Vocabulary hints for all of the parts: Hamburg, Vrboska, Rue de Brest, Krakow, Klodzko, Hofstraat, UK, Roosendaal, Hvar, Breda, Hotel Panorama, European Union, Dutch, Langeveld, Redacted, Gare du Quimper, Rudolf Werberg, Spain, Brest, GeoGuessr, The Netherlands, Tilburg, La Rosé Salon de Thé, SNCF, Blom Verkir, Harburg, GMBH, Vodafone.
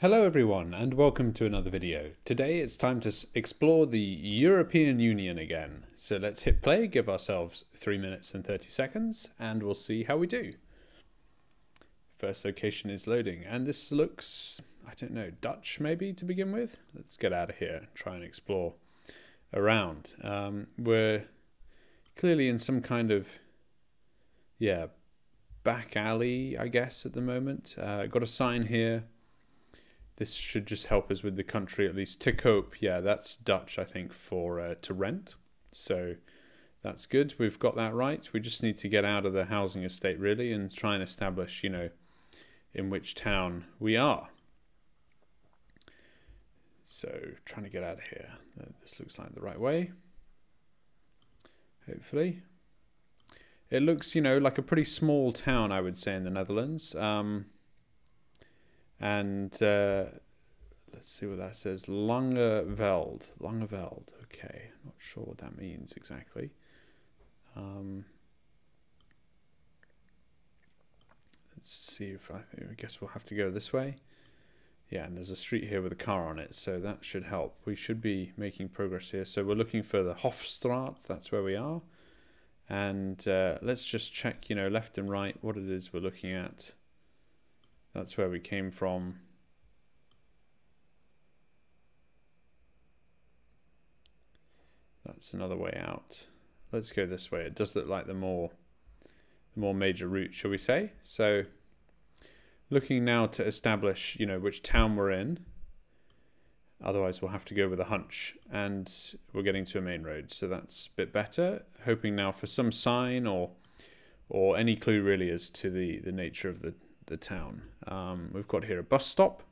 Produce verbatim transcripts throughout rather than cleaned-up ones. Hello everyone and welcome to another video. Today it's time to explore the European Union again. So let's hit play, give ourselves three minutes and thirty seconds and we'll see how we do. First location is loading and this looks, I don't know, Dutch maybe to begin with? Let's get out of here and try and explore around. Um, we're clearly in some kind of, yeah, back alley I guess at the moment. Uh, got a sign here. This should just help us with the country, at least. Te koop, yeah, that's Dutch, I think, for uh, to rent. So that's good. We've got that right. We just need to get out of the housing estate, really, and try and establish, you know, in which town we are. So trying to get out of here. This looks like the right way. Hopefully. It looks, you know, like a pretty small town, I would say, in the Netherlands. Um... And uh, let's see what that says. Langeveld. Langeveld. Okay. Not sure what that means exactly. Um, let's see if I think. I guess we'll have to go this way. Yeah, and there's a street here with a car on it, so that should help. We should be making progress here. So we're looking for the Hofstraat. That's where we are. And uh, let's just check, you know, left and right, what it is we're looking at. That's where we came from. That's another way out. Let's go this way. It does look like the more the more major route, shall we say. So looking now to establish, you know, which town we're in. Otherwise we'll have to go with a hunch. And we're getting to a main road, so that's a bit better. Hoping now for some sign or or any clue really as to the, the nature of the the town. Um, we've got here a bus stop.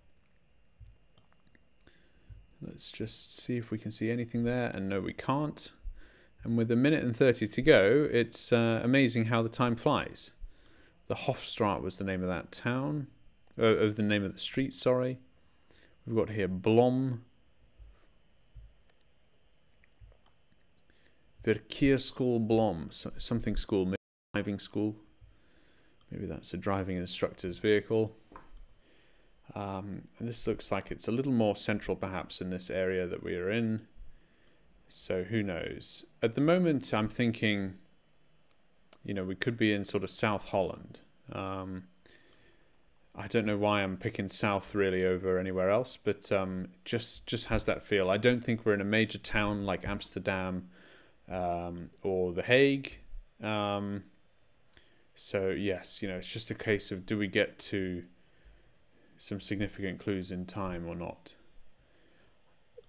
Let's just see if we can see anything there, and no, we can't. And with a minute and thirty to go, it's uh, amazing how the time flies. The Hofstraat was the name of that town, uh, of the name of the street, sorry. We've got here Blom Verkir School Blom, so, something school, maybe driving school. Maybe that's a driving instructor's vehicle. Um, and this looks like it's a little more central perhaps in this area that we are in. So who knows? At the moment I'm thinking, you know, we could be in sort of South Holland. Um, I don't know why I'm picking South really over anywhere else, but um, just, just has that feel. I don't think we're in a major town like Amsterdam um, or The Hague. Um, So yes, you know, it's just a case of do we get to some significant clues in time or not.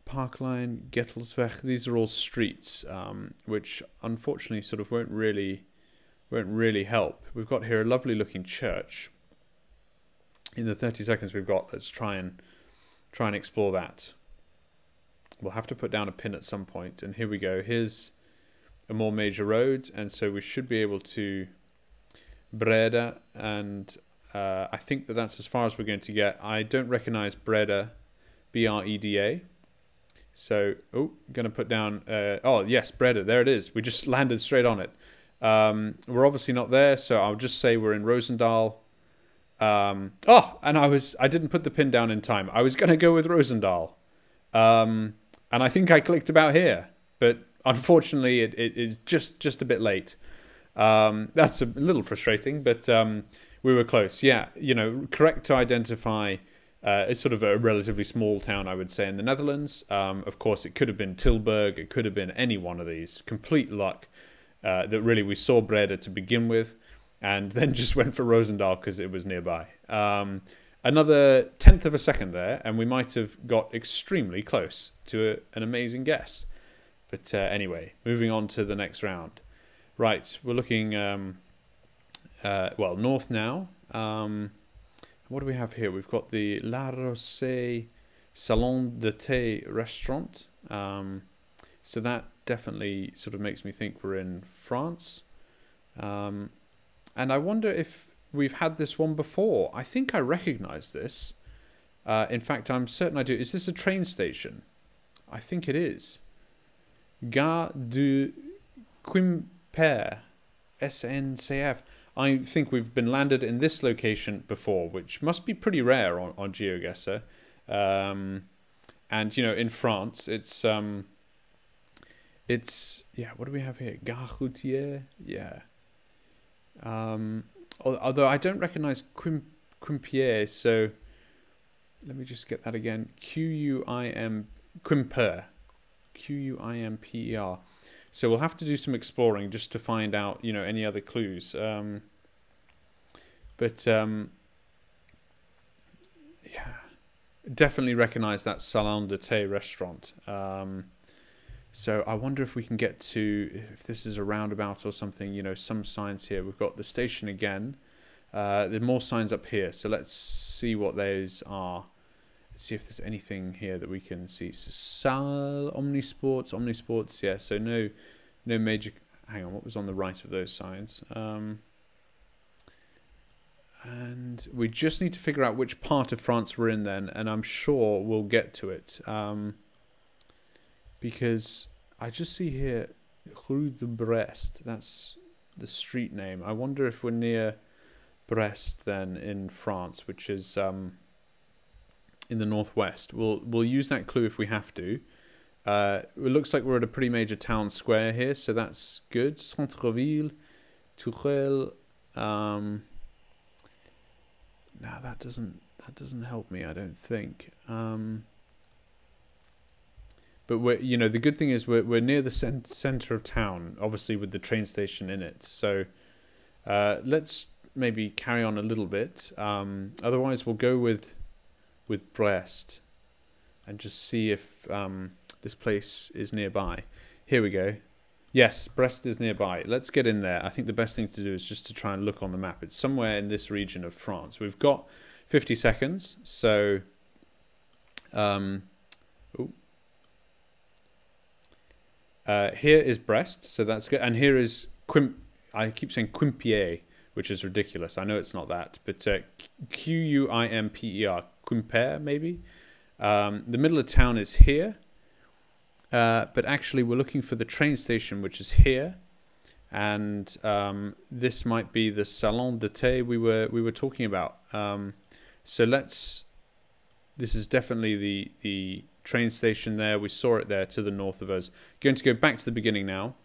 Parkline, Gettelsweg, these are all streets, um, which unfortunately sort of won't really, won't really help. We've got here a lovely looking church. In the thirty seconds we've got, let's try and try and explore that. We'll have to put down a pin at some point, and here we go. Here's a more major road, and so we should be able to Breda, and uh, I think that that's as far as we're going to get. I don't recognize Breda, B R E D A. So, oh, going to put down, uh, oh yes, Breda, there it is. We just landed straight on it. Um, we're obviously not there, so I'll just say we're in Roosendaal. Um, oh, and I was, I didn't put the pin down in time. I was going to go with Roosendaal. Um, and I think I clicked about here, but unfortunately it, it, it's just, just a bit late. Um, that's a little frustrating, but um, we were close. Yeah, you know, correct to identify. Uh, it's sort of a relatively small town, I would say, in the Netherlands. Um, of course, it could have been Tilburg. It could have been any one of these. Complete luck uh, that really we saw Breda to begin with, and then just went for Roosendaal because it was nearby. Um, another tenth of a second there, and we might have got extremely close to a, an amazing guess. But uh, anyway, moving on to the next round. Right, we're looking, um, uh, well, north now. Um, what do we have here? We've got the La Rosé Salon de Thé restaurant. Um, so that definitely sort of makes me think we're in France. Um, and I wonder if we've had this one before. I think I recognize this. Uh, in fact, I'm certain I do. Is this a train station? I think it is. Gare du Quimper. S N C F. I think we've been landed in this location before, which must be pretty rare on, on GeoGuessr. Um, and, you know, in France, it's... Um, it's... Yeah, what do we have here? Gare routière? Yeah. Um, although I don't recognize Quim Quimper, so... Let me just get that again. Q U I M... Quimper. Q U I M P E R. So we'll have to do some exploring just to find out, you know, any other clues. Um, but, um, yeah, definitely recognize that Salon de Thé restaurant. Um, so I wonder if we can get to, if this is a roundabout or something, you know, some signs here. We've got the station again. Uh, there are more signs up here. So let's see what those are. See if there's anything here that we can see. So, Sal, Omnisports, Omnisports, yeah, so no no major... Hang on, what was on the right of those signs? Um, and we just need to figure out which part of France we're in then, and I'm sure we'll get to it. Um, because I just see here, Rue de Brest, that's the street name. I wonder if we're near Brest then in France, which is... Um, in the northwest. We'll we'll use that clue if we have to. Uh, it looks like we're at a pretty major town square here, so that's good. Centreville, Tourelle. Um, now that doesn't that doesn't help me, I don't think. Um, but we're you know the good thing is we're we're near the cent center of town, obviously with the train station in it. So uh, let's maybe carry on a little bit. Um, otherwise, we'll go with. with Brest and just see if um, this place is nearby. Here we go. Yes, Brest is nearby. Let's get in there. I think the best thing to do is just to try and look on the map. It's somewhere in this region of France. We've got fifty seconds, so... Um, uh, here is Brest, so that's good. And here is Quim... I keep saying Quimper, which is ridiculous. I know it's not that, but uh, Q U I M P E R, Quimper, maybe. Um, the middle of town is here, uh, but actually we're looking for the train station, which is here, and um, this might be the Salon de Thé we were we were talking about. Um, so let's. This is definitely the the train station there. We saw it there to the north of us. Going to go back to the beginning now,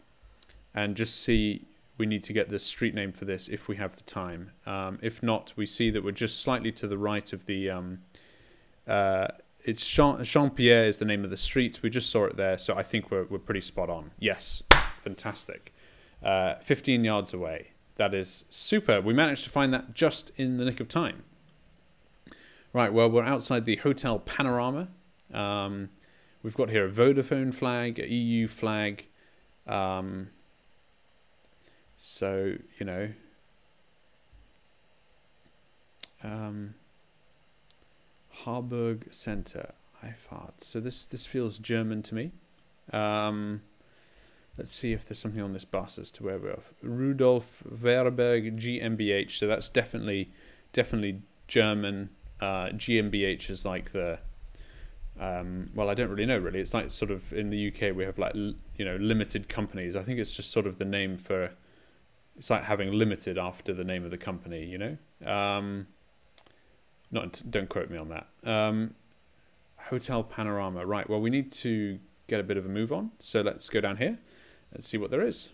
and just see. We need to get the street name for this if we have the time. Um, if not, we see that we're just slightly to the right of the... Um, uh, it's Jean, Jean Pierre is the name of the street. We just saw it there, so I think we're, we're pretty spot on. Yes, fantastic. Uh, fifteen yards away. That is super. We managed to find that just in the nick of time. Right, well, we're outside the Hotel Panorama. Um, we've got here a Vodafone flag, an E U flag... Um, So, you know, um, Harburg Center, Hvar. So this, this feels German to me. Um, let's see if there's something on this bus as to where we're off. Rudolf Werberg G M B H. So that's definitely, definitely German. Uh, G M B H is like the, um, well, I don't really know really. It's like sort of in the U K we have like, you know, limited companies. I think it's just sort of the name for... It's like having limited after the name of the company, you know? Um, not, don't quote me on that. Um, Hotel Panorama. Right, well, we need to get a bit of a move on. So let's go down here and see what there is.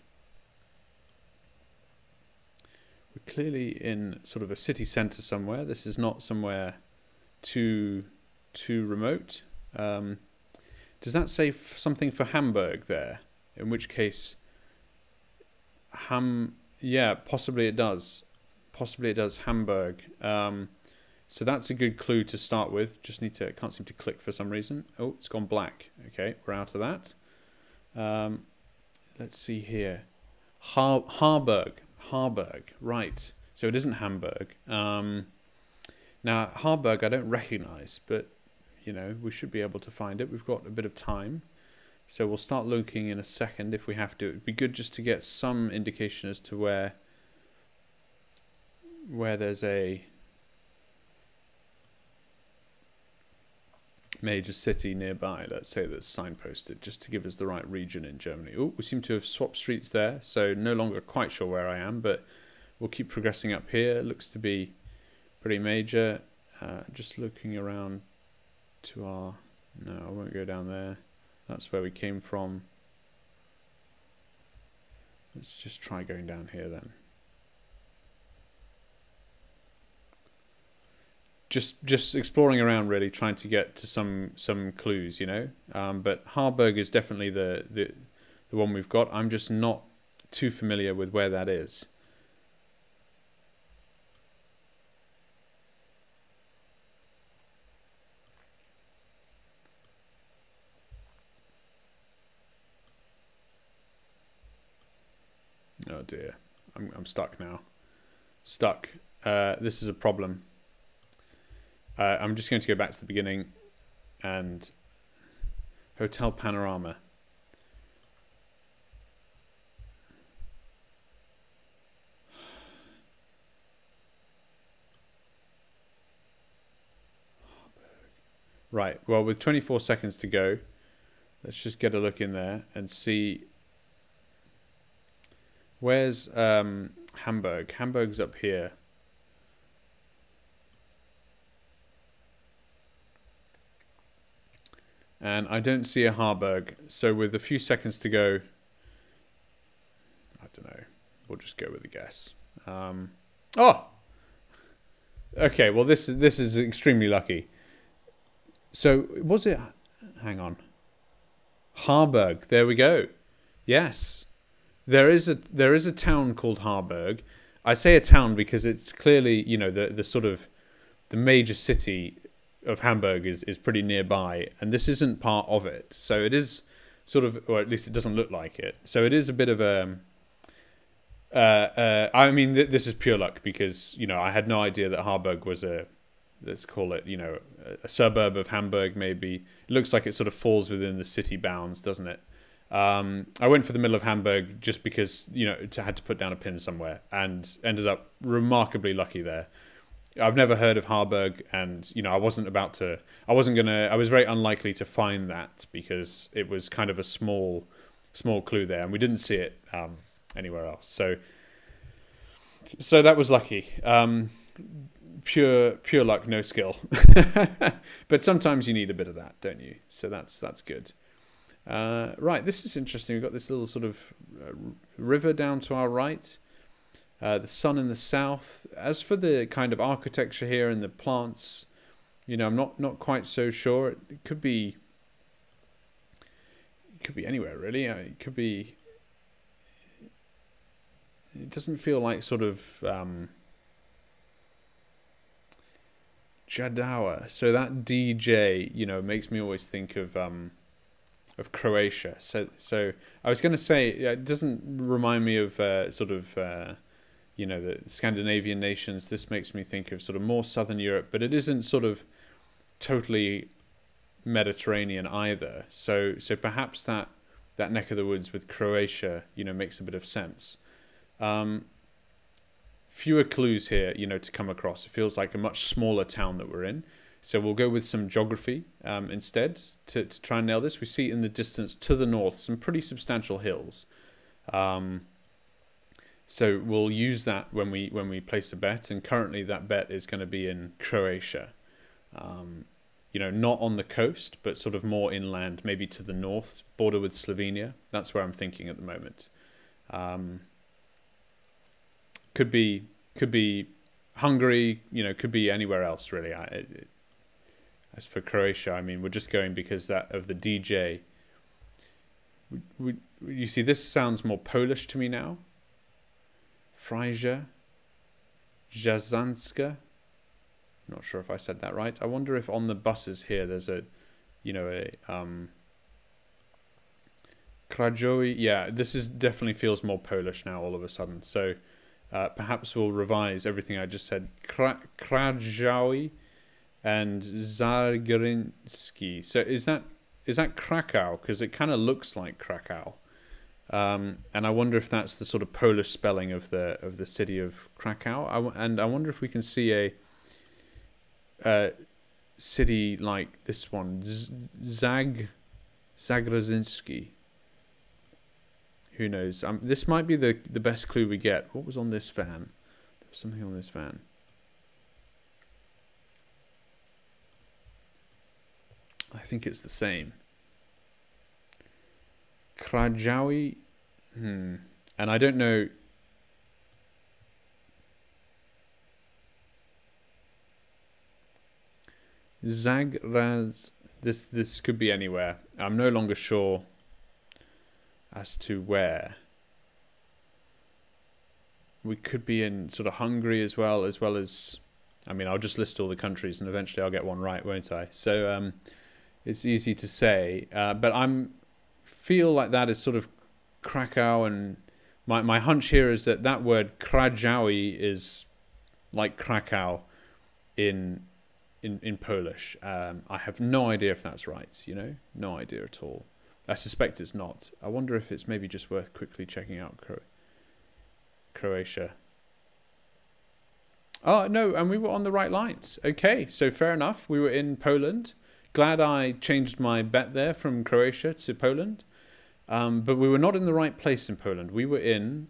We're clearly in sort of a city centre somewhere. This is not somewhere too, too remote. Um, does that say f- something for Hamburg there? In which case... Ham... Yeah, possibly it does. Possibly it does. Hamburg. Um, so that's a good clue to start with. Just need to... Can't seem to click for some reason. Oh, it's gone black. Okay, we're out of that. Um, let's see here. Har Harburg. Harburg. Right. So it isn't Hamburg. Um, now, Harburg I don't recognise, but, you know, we should be able to find it. We've got a bit of time. So we'll start looking in a second if we have to. It'd be good just to get some indication as to where where there's a major city nearby, let's say that's signposted, just to give us the right region in Germany. Oh, we seem to have swapped streets there, so no longer quite sure where I am, but we'll keep progressing up here. It looks to be pretty major. Uh, just looking around to our... No, I won't go down there. That's where we came from. Let's just try going down here then. Just just exploring around, really, trying to get to some some clues, you know. Um, but Harburg is definitely the, the the one we've got. I'm just not too familiar with where that is. Oh dear, I'm I'm stuck now. Stuck. Uh, this is a problem. Uh, I'm just going to go back to the beginning and Hotel Panorama. Right, well, with twenty-four seconds to go, let's just get a look in there and see. Where's um, Hamburg? Hamburg's up here. And I don't see a Harburg, so with a few seconds to go, I don't know, we'll just go with a guess. Um, oh! Okay, well this, this is extremely lucky. So, was it, hang on, Harburg, there we go. Yes, there is a, there is a town called Harburg. I say a town because it's clearly, you know, the, the sort of, the major city of Hamburg is, is pretty nearby, and this isn't part of it, so it is sort of, or at least it doesn't look like it, so it is a bit of a uh, uh, I mean th this is pure luck, because, you know, I had no idea that Harburg was a, let's call it, you know, a, a suburb of Hamburg maybe. It looks like it sort of falls within the city bounds, doesn't it? um, I went for the middle of Hamburg just because, you know, I had to put down a pin somewhere, and ended up remarkably lucky there. I've never heard of Harburg, and, you know, I wasn't about to, I wasn't going to, I was very unlikely to find that, because it was kind of a small, small clue there, and we didn't see it um, anywhere else. So, so that was lucky. Um, pure, pure luck, no skill. But sometimes you need a bit of that, don't you? So that's, that's good. Uh, right. This is interesting. We've got this little sort of uh, river down to our right. Uh, the sun in the south. As for the kind of architecture here and the plants, you know, I'm not not quite so sure. It, it could be, it could be anywhere really. It could be. It doesn't feel like sort of um, Jadawa. So that D J, you know, makes me always think of um, of Croatia. So so I was going to say it doesn't remind me of uh, sort of. Uh, you know, the Scandinavian nations. This makes me think of sort of more Southern Europe, but it isn't sort of totally Mediterranean either. So, so perhaps that, that neck of the woods with Croatia, you know, makes a bit of sense. Um, fewer clues here, you know, to come across. It feels like a much smaller town that we're in. So we'll go with some geography um, instead to, to try and nail this. We see in the distance to the north some pretty substantial hills. Um, So we'll use that when we when we place a bet, and currently that bet is going to be in Croatia, um, you know, not on the coast, but sort of more inland, maybe to the north, border with Slovenia. That's where I'm thinking at the moment. Um, could be could be Hungary, you know, could be anywhere else really. I, it, as for Croatia, I mean, we're just going because that of the D J. We, we, you see, this sounds more Polish to me now. Frisia, Jasanska. Not sure if I said that right. I wonder if on the buses here there's a, you know, a um, Krajowi. Yeah, this is definitely feels more Polish now all of a sudden. So uh, perhaps we'll revise everything I just said. Kra Krajowi and Zagorski. So is that is that Krakow? Because it kind of looks like Krakow. Um, and I wonder if that's the sort of Polish spelling of the of the city of Krakow. I w and I wonder if we can see a uh, city like this one, Z Zag Zagrozinski. Who knows? Um, this might be the the best clue we get. What was on this van? There was something on this van. think it's the same. Krajawi. Hmm. And I don't know. Zagraz. This, this could be anywhere. I'm no longer sure as to where. We could be in sort of Hungary as well, as well as... I mean, I'll just list all the countries and eventually I'll get one right, won't I? So um, it's easy to say. Uh, but I feel like that is sort of Krakow, and my, my hunch here is that that word Krajawi is like Krakow in... In, in Polish. Um, I have no idea if that's right, you know? No idea at all. I suspect it's not. I wonder if it's maybe just worth quickly checking out Cro Croatia. Oh, no, and we were on the right lines. Okay, so fair enough. We were in Poland. Glad I changed my bet there from Croatia to Poland. Um, but we were not in the right place in Poland. We were in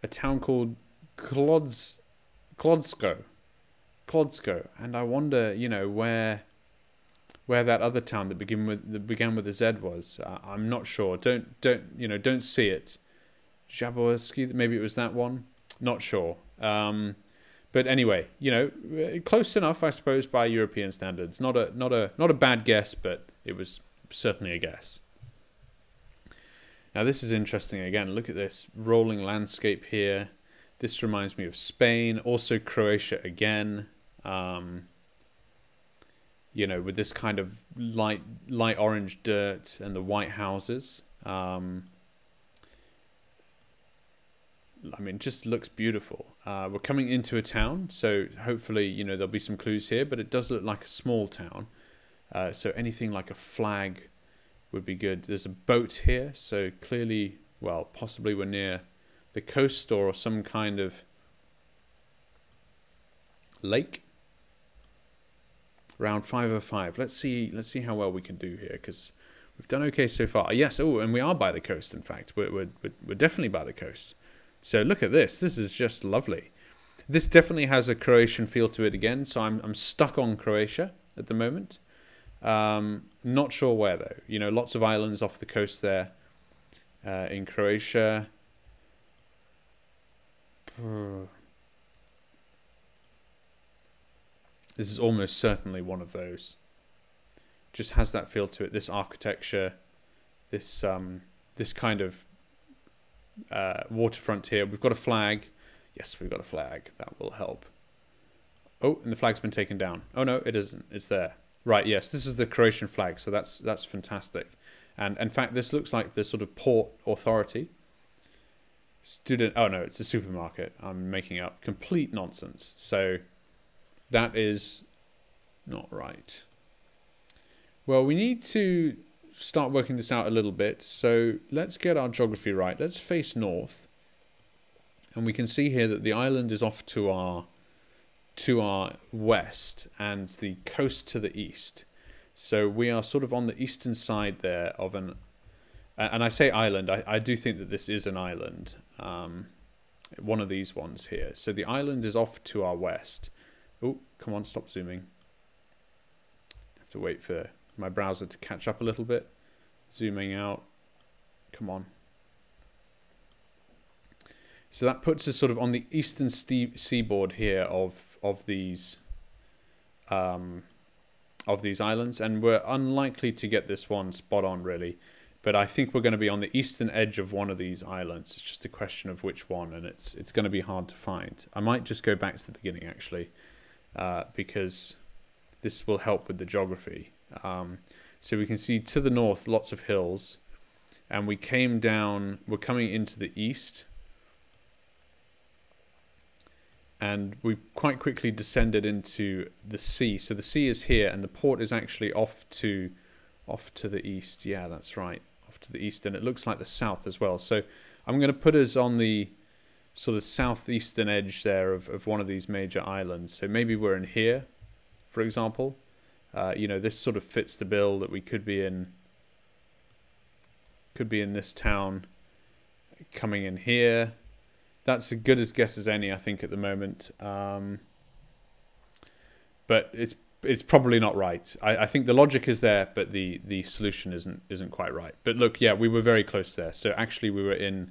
a town called Klodz Klodzko. Klodzko, and I wonder, you know, where where that other town that begin with that began with a Z was. Uh, I'm not sure. Don't don't you know? Don't see it. Jaworski, maybe it was that one. Not sure. Um, but anyway, you know, close enough, I suppose, by European standards. Not a not a not a bad guess, but it was certainly a guess. Now this is interesting. Again, look at this rolling landscape here. This reminds me of Spain, also Croatia again. Um, you know, with this kind of light, light orange dirt and the white houses. Um, I mean, just looks beautiful. Uh, we're coming into a town, so hopefully, you know, there'll be some clues here. But it does look like a small town, uh, so anything like a flag would be good. There's a boat here, so clearly, well, possibly we're near the coast store or some kind of lake. Round five oh five. Let's see. Let's see how well we can do here, because we've done okay so far. Yes. Oh, and we are by the coast. In fact, we're we're we're definitely by the coast. So look at this. This is just lovely. This definitely has a Croatian feel to it again. So I'm I'm stuck on Croatia at the moment. Um, not sure where though. You know, lots of islands off the coast there uh, in Croatia. This is almost certainly one of those. Just has that feel to it. This architecture, this um, this kind of uh, waterfront here. We've got a flag. Yes, we've got a flag. That will help. Oh, and the flag's been taken down. Oh no, it isn't. It's there. Right. Yes, this is the Croatian flag. So that's that's fantastic. And in fact, this looks like the sort of port authority. Student, oh no, it's a supermarket. I'm making up complete nonsense. So that is not right. Well, we need to start working this out a little bit. So let's get our geography right. Let's face north. And we can see here that the island is off to our to our west and the coast to the east. So we are sort of on the eastern side there of an... And I say island, I, I do think that this is an island. Um, one of these ones here. So the island is off to our west. Oh, come on, stop zooming. Have to wait for my browser to catch up a little bit. Zooming out. Come on. So that puts us sort of on the eastern seaboard here of of these um, of these islands, and we're unlikely to get this one spot on really. But I think we're going to be on the eastern edge of one of these islands. It's just a question of which one, and it's it's going to be hard to find. I might just go back to the beginning, actually, uh, because this will help with the geography. Um, so we can see to the north lots of hills, and we came down, we're coming into the east, and we quite quickly descended into the sea. So the sea is here, and the port is actually off to, off to the east. Yeah, that's right. To the east, and it looks like the south as well. So I'm going to put us on the sort of southeastern edge there of, of one of these major islands. So maybe we're in here, for example. Uh, you know, this sort of fits the bill that we could be in. Could be in this town, coming in here. That's as good a guess as any, I think, at the moment. Um, but it's it's probably not right. I, I think the logic is there, but the the solution isn't isn't quite right. But look, yeah, we were very close there. So actually, we were in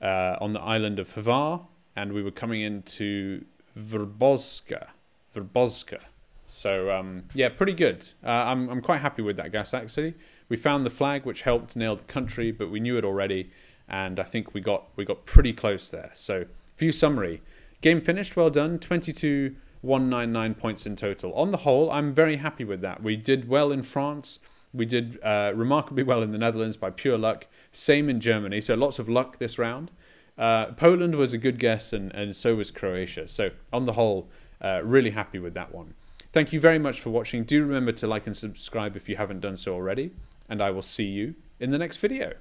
uh, on the island of Hvar, and we were coming into Vrboska, Vrboska. So um, yeah, pretty good. Uh, I'm I'm quite happy with that gas actually. We found the flag, which helped nail the country, but we knew it already, and I think we got we got pretty close there. So view summary, game finished, well done, twenty-two. one ninety-nine points in total. On the whole, I'm very happy with that. We did well in France. We did uh, remarkably well in the Netherlands by pure luck. Same in Germany. So lots of luck this round. Uh, Poland was a good guess, and, and so was Croatia. So on the whole, uh, really happy with that one. Thank you very much for watching. Do remember to like and subscribe if you haven't done so already. And I will see you in the next video.